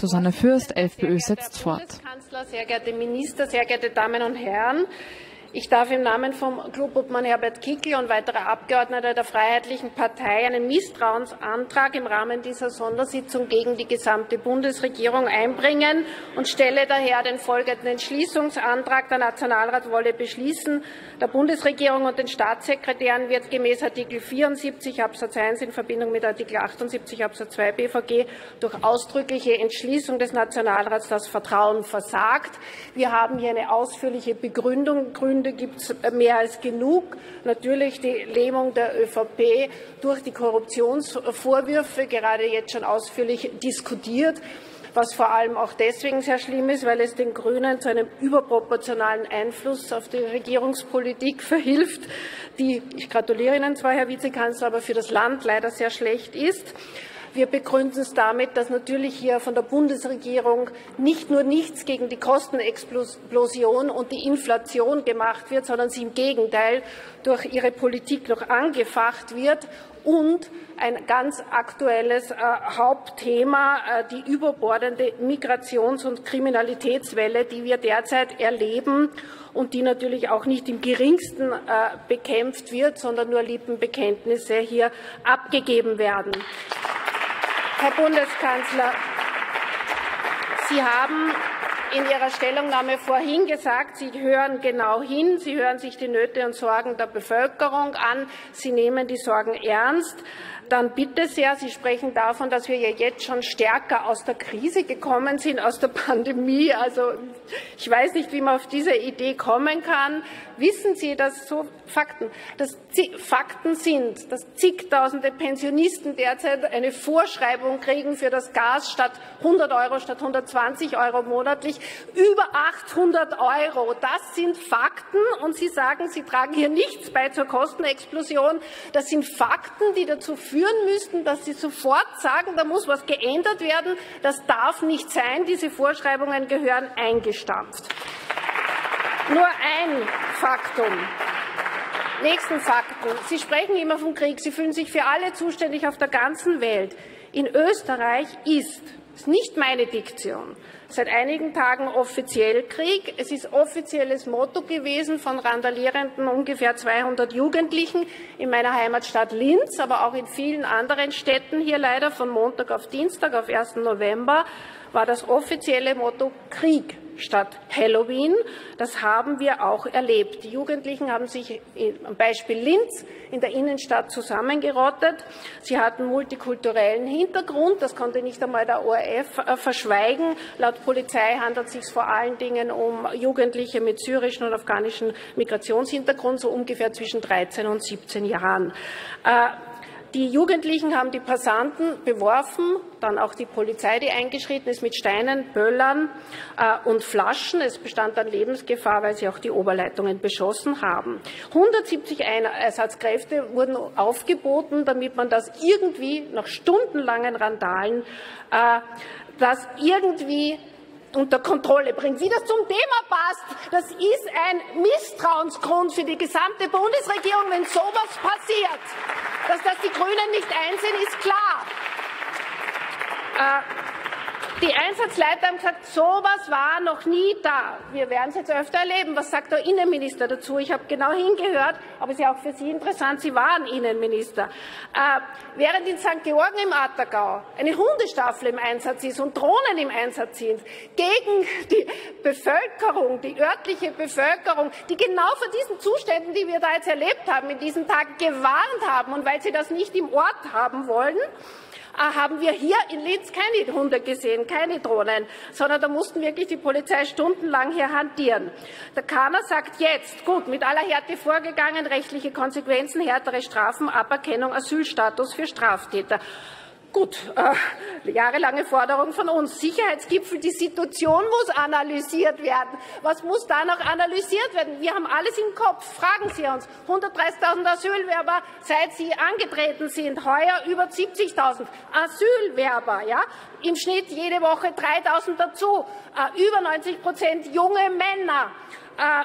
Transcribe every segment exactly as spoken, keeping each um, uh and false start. Susanne Fürst, L F P Ö, setzt fort. Herr Bundeskanzler, sehr geehrte Minister, sehr geehrte Damen und Herren, ich darf im Namen vom Clubobmann Herbert Kickl und weiterer Abgeordneter der Freiheitlichen Partei einen Misstrauensantrag im Rahmen dieser Sondersitzung gegen die gesamte Bundesregierung einbringen und stelle daher den folgenden Entschließungsantrag: Der Nationalrat wolle beschließen, der Bundesregierung und den Staatssekretären wird gemäß Artikel vierundsiebzig Absatz eins in Verbindung mit Artikel achtundsiebzig Absatz zwei B V G durch ausdrückliche Entschließung des Nationalrats das Vertrauen versagt. Wir haben hier eine ausführliche Begründung. Gibt es mehr als genug. Natürlich die Lähmung der Ö V P durch die Korruptionsvorwürfe, gerade jetzt schon ausführlich diskutiert, was vor allem auch deswegen sehr schlimm ist, weil es den Grünen zu einem überproportionalen Einfluss auf die Regierungspolitik verhilft, die, ich gratuliere Ihnen zwar, Herr Vizekanzler, aber für das Land leider sehr schlecht ist. Wir begründen es damit, dass natürlich hier von der Bundesregierung nicht nur nichts gegen die Kostenexplosion und die Inflation gemacht wird, sondern sie im Gegenteil durch ihre Politik noch angefacht wird. Und ein ganz aktuelles äh, Hauptthema, äh, die überbordende Migrations- und Kriminalitätswelle, die wir derzeit erleben und die natürlich auch nicht im geringsten äh, bekämpft wird, sondern nur Lippenbekenntnisse hier abgegeben werden. Herr Bundeskanzler, Sie haben in Ihrer Stellungnahme vorhin gesagt, Sie hören genau hin, Sie hören sich die Nöte und Sorgen der Bevölkerung an, Sie nehmen die Sorgen ernst. Dann bitte sehr, Sie sprechen davon, dass wir ja jetzt schon stärker aus der Krise gekommen sind, aus der Pandemie. Also ich weiß nicht, wie man auf diese Idee kommen kann. Wissen Sie, dass so Fakten, dass Fakten sind, dass zigtausende Pensionisten derzeit eine Vorschreibung kriegen für das Gas statt hundert Euro, statt hundertzwanzig Euro monatlich, über achthundert Euro. Das sind Fakten und Sie sagen, Sie tragen hier nichts bei zur Kostenexplosion. Das sind Fakten, die dazu führen müssten, dass Sie sofort sagen, da muss was geändert werden. Das darf nicht sein. Diese Vorschreibungen gehören eingestampft. Nur ein Faktum. Nächsten Faktum. Sie sprechen immer vom Krieg. Sie fühlen sich für alle zuständig auf der ganzen Welt. In Österreich ist, das ist nicht meine Diktion, seit einigen Tagen offiziell Krieg. Es ist offizielles Motto gewesen von randalierenden ungefähr zweihundert Jugendlichen in meiner Heimatstadt Linz, aber auch in vielen anderen Städten hier leider. Von Montag auf Dienstag, auf ersten November, war das offizielle Motto Krieg statt Halloween. Das haben wir auch erlebt. Die Jugendlichen haben sich am Beispiel Linz in der Innenstadt zusammengerottet. Sie hatten multikulturellen Hintergrund. Das konnte nicht einmal der O R F verschweigen. Laut Polizei handelt es sich vor allen Dingen um Jugendliche mit syrischen und afghanischen Migrationshintergrund, so ungefähr zwischen dreizehn und siebzehn Jahren. Die Jugendlichen haben die Passanten beworfen, dann auch die Polizei, die eingeschritten ist, mit Steinen, Böllern äh, und Flaschen. Es bestand dann Lebensgefahr, weil sie auch die Oberleitungen beschossen haben. hundertsiebzig Einsatzkräfte wurden aufgeboten, damit man das irgendwie nach stundenlangen Randalen, äh, das irgendwie unter Kontrolle bringt. Wie das zum Thema passt, das ist ein Misstrauensgrund für die gesamte Bundesregierung, wenn sowas passiert. Dass das die Grünen nicht einsehen, ist klar. Äh, die Einsatzleiter haben gesagt, sowas war noch nie da. Wir werden es jetzt öfter erleben. Was sagt der Innenminister dazu? Ich habe genau hingehört, aber es ist ja auch für Sie interessant, Sie waren Innenminister. Äh, während in Sankt Georgen im Attergau eine Hundestaffel im Einsatz ist und Drohnen im Einsatz sind, gegen die Bevölkerung, die örtliche Bevölkerung, die genau vor diesen Zuständen, die wir da jetzt erlebt haben, in diesen Tagen gewarnt haben, und weil sie das nicht im Ort haben wollen, haben wir hier in Linz keine Hunde gesehen, keine Drohnen, sondern da mussten wirklich die Polizei stundenlang hier hantieren. Der Kanner sagt jetzt, gut, mit aller Härte vorgegangen, rechtliche Konsequenzen, härtere Strafen, Aberkennung, Asylstatus für Straftäter. Gut, äh, jahrelange Forderung von uns. Sicherheitsgipfel, die Situation muss analysiert werden. Was muss da noch analysiert werden? Wir haben alles im Kopf. Fragen Sie uns. hundertdreißigtausend Asylwerber, seit Sie angetreten sind. Heuer über siebzigtausend Asylwerber. Ja? Im Schnitt jede Woche dreitausend dazu. Äh, über neunzig Prozent junge Männer.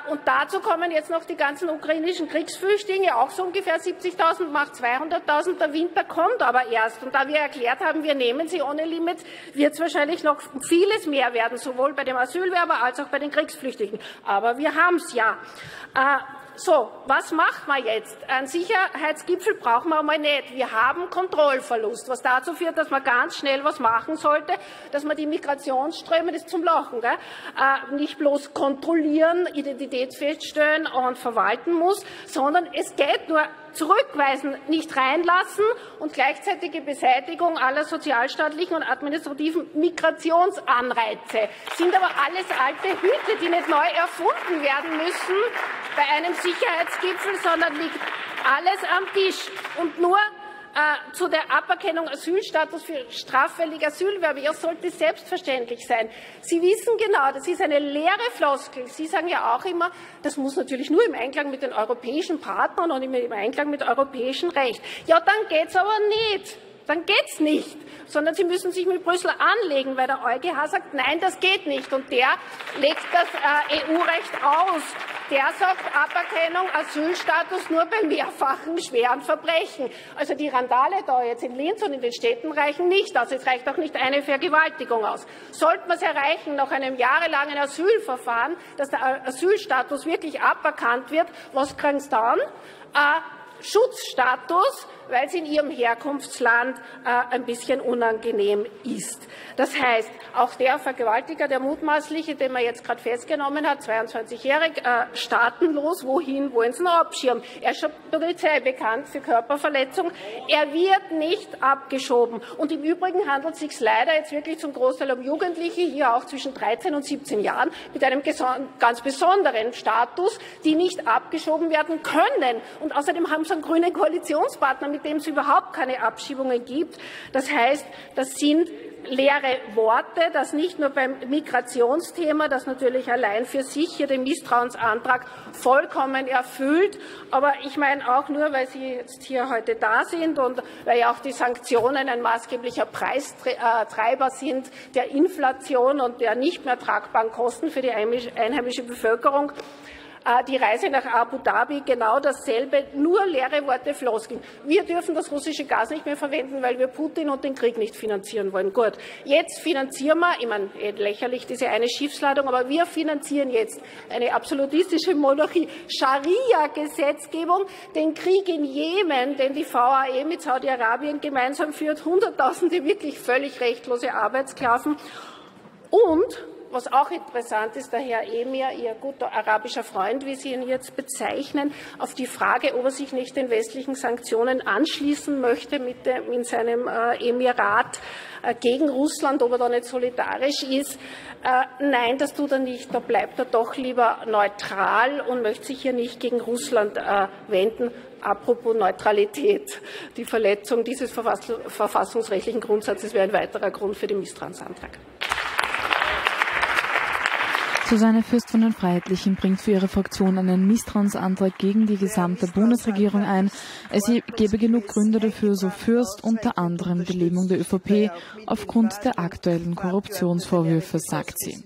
Und dazu kommen jetzt noch die ganzen ukrainischen Kriegsflüchtlinge, auch so ungefähr siebzigtausend, macht zweihunderttausend. Der Winter kommt aber erst. Und da wir erklärt haben, wir nehmen sie ohne Limits, wird es wahrscheinlich noch vieles mehr werden, sowohl bei dem Asylwerber als auch bei den Kriegsflüchtlingen. Aber wir haben es ja. So, was macht man jetzt? Einen Sicherheitsgipfel brauchen wir einmal nicht. Wir haben Kontrollverlust, was dazu führt, dass man ganz schnell was machen sollte, dass man die Migrationsströme, das ist zum Lachen, gell? Äh, nicht bloß kontrollieren, Identität feststellen und verwalten muss, sondern es geht nur zurückweisen, nicht reinlassen und gleichzeitige Beseitigung aller sozialstaatlichen und administrativen Migrationsanreize. Sind aber alles alte Hüte, die nicht neu erfunden werden müssen bei einem Sicherheitsgipfel, sondern liegt alles am Tisch. Und nur äh, zu der Aberkennung Asylstatus für straffällige Asylwerber, ja, sollte selbstverständlich sein. Sie wissen genau, das ist eine leere Floskel. Sie sagen ja auch immer, das muss natürlich nur im Einklang mit den europäischen Partnern und im Einklang mit europäischem Recht. Ja, dann geht's aber nicht. Dann geht's nicht, sondern Sie müssen sich mit Brüssel anlegen, weil der EuGH sagt, nein, das geht nicht. Und der legt das äh, E U-Recht aus. Der sagt, Aberkennung, Asylstatus nur bei mehrfachen schweren Verbrechen. Also die Randale da jetzt in Linz und in den Städten reichen nicht aus. Es reicht auch nicht eine Vergewaltigung aus. Sollten wir es erreichen, nach einem jahrelangen Asylverfahren, dass der Asylstatus wirklich aberkannt wird, was kriegen Sie dann? Äh, Schutzstatus, weil es in ihrem Herkunftsland äh, ein bisschen unangenehm ist. Das heißt, auch der Vergewaltiger, der mutmaßliche, den man jetzt gerade festgenommen hat, zweiundzwanzigjährig, äh, staatenlos, wohin wollen Sie ihn abschirmen? Er ist schon Polizei bekannt für Körperverletzung. Er wird nicht abgeschoben. Und im Übrigen handelt es sich leider jetzt wirklich zum Großteil um Jugendliche, hier auch zwischen dreizehn und siebzehn Jahren, mit einem ganz besonderen Status, die nicht abgeschoben werden können. Und außerdem haben Sie einen grünen Koalitionspartner, mit dem es überhaupt keine Abschiebungen gibt. Das heißt, das sind leere Worte, das nicht nur beim Migrationsthema, das natürlich allein für sich hier den Misstrauensantrag vollkommen erfüllt. Aber ich meine auch nur, weil Sie jetzt hier heute da sind und weil ja auch die Sanktionen ein maßgeblicher Preistreiber sind der Inflation und der nicht mehr tragbaren Kosten für die einheimische Bevölkerung. Die Reise nach Abu Dhabi, genau dasselbe, nur leere Worte, Floskeln. Wir dürfen das russische Gas nicht mehr verwenden, weil wir Putin und den Krieg nicht finanzieren wollen. Gut, jetzt finanzieren wir, ich meine, lächerlich diese eine Schiffsladung, aber wir finanzieren jetzt eine absolutistische Monarchie, Scharia-Gesetzgebung, den Krieg in Jemen, den die V A E mit Saudi-Arabien gemeinsam führt, Hunderttausende wirklich völlig rechtlose Arbeitssklaven und... Was auch interessant ist, der Herr Emir, Ihr guter arabischer Freund, wie Sie ihn jetzt bezeichnen, auf die Frage, ob er sich nicht den westlichen Sanktionen anschließen möchte mit dem, in seinem äh, Emirat äh, gegen Russland, ob er da nicht solidarisch ist. Äh, nein, das tut er nicht. Da bleibt er doch lieber neutral und möchte sich hier nicht gegen Russland äh, wenden. Apropos Neutralität. Die Verletzung dieses verfass verfassungsrechtlichen Grundsatzes wäre ein weiterer Grund für den Misstrauensantrag. Susanne Fürst von den Freiheitlichen bringt für ihre Fraktion einen Misstrauensantrag gegen die gesamte Bundesregierung ein. Es gebe genug Gründe dafür, so Fürst, unter anderem die Lähmung der ÖVP aufgrund der aktuellen Korruptionsvorwürfe, sagt sie.